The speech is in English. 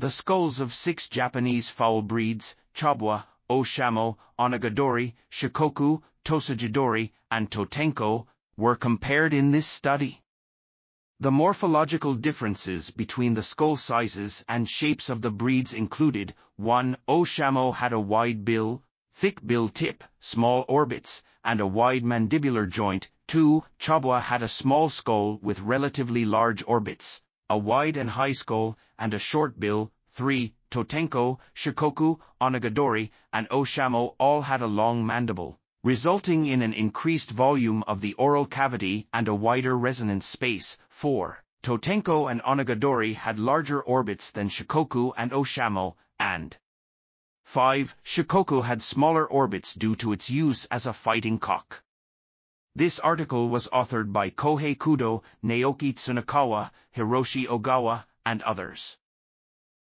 The skulls of 6 Japanese fowl breeds, Chabwa, Oshamo, Onagadori, Shikoku, Tosajidori, and Totenko, were compared in this study. The morphological differences between the skull sizes and shapes of the breeds included: 1. Oshamo had a wide bill, thick bill tip, small orbits, and a wide mandibular joint. 2. Chabwa had a small skull with relatively large orbits, a wide and high skull, and a short bill. 3. Totenko, Shikoku, Onagadori, and Oshamo all had a long mandible, resulting in an increased volume of the oral cavity and a wider resonance space. 4. Totenko and Onagadori had larger orbits than Shikoku and Oshamo, and 5. Shikoku had smaller orbits due to its use as a fighting cock. This article was authored by Kohei Kudo, Naoki Tsunakawa, Hiroshi Ogawa, and others.